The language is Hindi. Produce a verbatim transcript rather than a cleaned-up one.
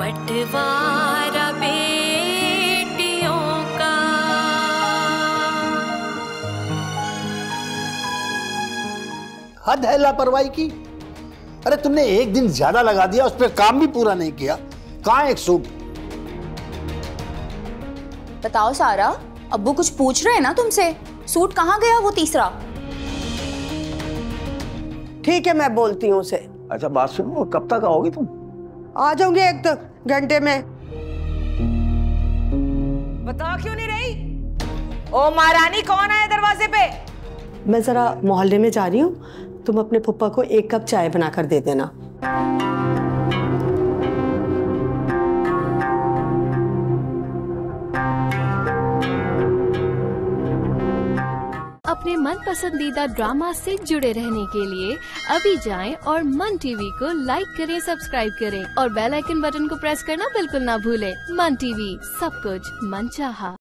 बंटवारा बेटियों का हद है लापरवाही की। अरे तुमने एक दिन ज्यादा लगा दिया, उस पर काम भी पूरा नहीं किया। कहाँ एक सूप? बताओ सारा, अब्बू कुछ पूछ रहे हैं ना तुमसे। सूट कहाँ गया वो तीसरा? ठीक है, मैं बोलती हूँ उसे। अच्छा बात सुनो, कब तक आओगी तुम? आ जाऊंगी एक तक घंटे में। बता क्यों नहीं रही? ओ महारानी, कौन आया दरवाजे पे? मैं जरा मोहल्ले में जा रही हूँ, तुम अपने फुप्पा को एक कप चाय बनाकर दे देना। अपने मन पसंदीदा ड्रामा से जुड़े रहने के लिए अभी जाएं और मन टीवी को लाइक करें, सब्सक्राइब करें और बेल आइकन बटन को प्रेस करना बिल्कुल ना भूलें। मन टीवी, सब कुछ मनचाहा।